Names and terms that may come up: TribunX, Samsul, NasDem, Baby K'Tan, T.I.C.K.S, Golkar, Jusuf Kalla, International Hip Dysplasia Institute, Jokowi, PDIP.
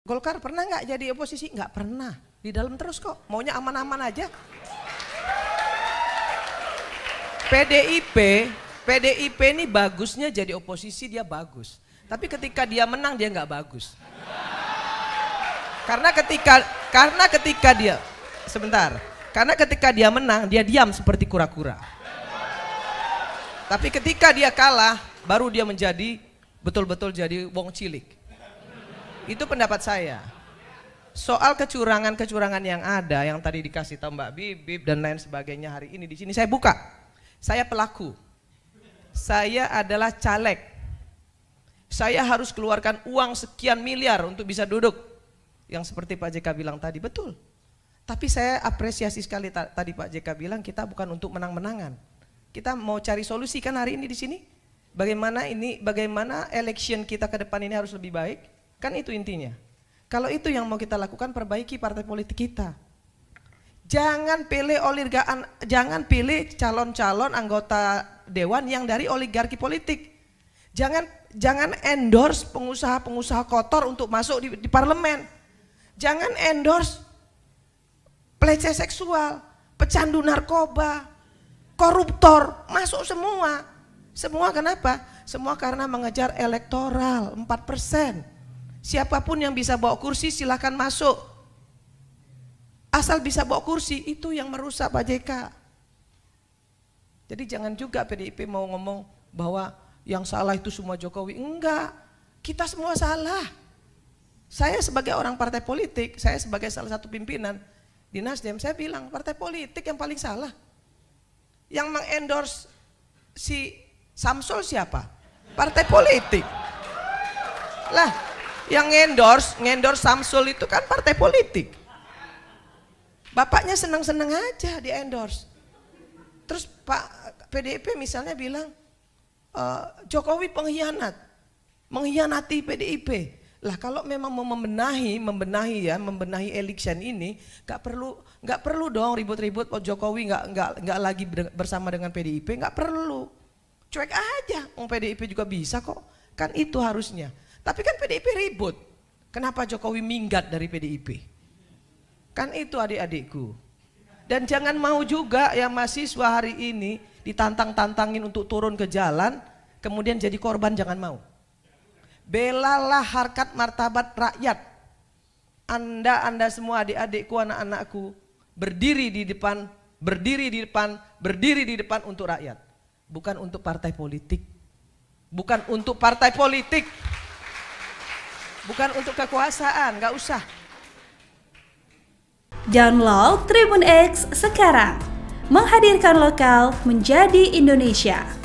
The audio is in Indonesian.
Golkar pernah nggak jadi oposisi? Nggak pernah. Di dalam terus kok, maunya aman-aman aja. PDIP ini bagusnya jadi oposisi, dia bagus. Tapi ketika dia menang dia nggak bagus. Karena ketika dia menang dia diam seperti kura-kura. Tapi ketika dia kalah baru dia menjadi betul-betul jadi wong cilik. Itu pendapat saya. Soal kecurangan-kecurangan yang ada, yang tadi dikasih tahu Mbak Bibip dan lain sebagainya, hari ini di sini saya buka. Saya pelaku. Saya adalah caleg. Saya harus keluarkan uang sekian miliar untuk bisa duduk. Yang seperti Pak JK bilang tadi, betul. Tapi saya apresiasi sekali tadi Pak JK bilang, kita bukan untuk menang-menangan. Kita mau cari solusi kan hari ini di sini. Bagaimana election kita ke depan ini harus lebih baik. Kan itu intinya. Kalau itu yang mau kita lakukan, perbaiki partai politik kita. Jangan pilih calon-calon anggota dewan yang dari oligarki politik. Jangan endorse pengusaha-pengusaha kotor untuk masuk di parlemen. Jangan endorse pelecehan seksual, pecandu narkoba, koruptor, masuk semua. Semua kenapa? Semua karena mengejar elektoral 4%. Siapapun yang bisa bawa kursi silahkan masuk. Asal bisa bawa kursi, itu yang merusak Pak JK. Jadi jangan juga PDIP mau ngomong bahwa yang salah itu semua Jokowi. Enggak, kita semua salah. Saya sebagai orang partai politik, saya sebagai salah satu pimpinan di NasDem, saya bilang partai politik yang paling salah. Yang mengendorse si Samsul siapa? Partai politik. Lah, yang ngendorse Samsul itu kan partai politik. Bapaknya senang-senang aja di endorse. Terus Pak PDIP misalnya bilang Jokowi pengkhianat, mengkhianati PDIP. Lah kalau memang mau membenahi election ini, nggak perlu dong ribut-ribut. Oh Jokowi nggak lagi bersama dengan PDIP, nggak perlu. Cuek aja, oh PDIP juga bisa kok. Kan itu harusnya. Tapi kan PDIP ribut, kenapa Jokowi minggat dari PDIP? Kan itu adik-adikku. Dan jangan mau juga yang mahasiswa hari ini ditantang-tantangin untuk turun ke jalan, kemudian jadi korban, jangan mau. Belalah harkat martabat rakyat. Anda semua adik-adikku, anak-anakku, berdiri di depan untuk rakyat. Bukan untuk partai politik. Bukan untuk partai politik. Bukan untuk kekuasaan, nggak usah. Download Tribun X sekarang. Menghadirkan lokal menjadi Indonesia.